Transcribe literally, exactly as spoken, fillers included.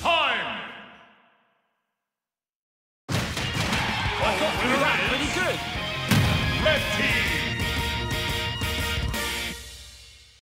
Time! I thought we were out pretty good. Red team!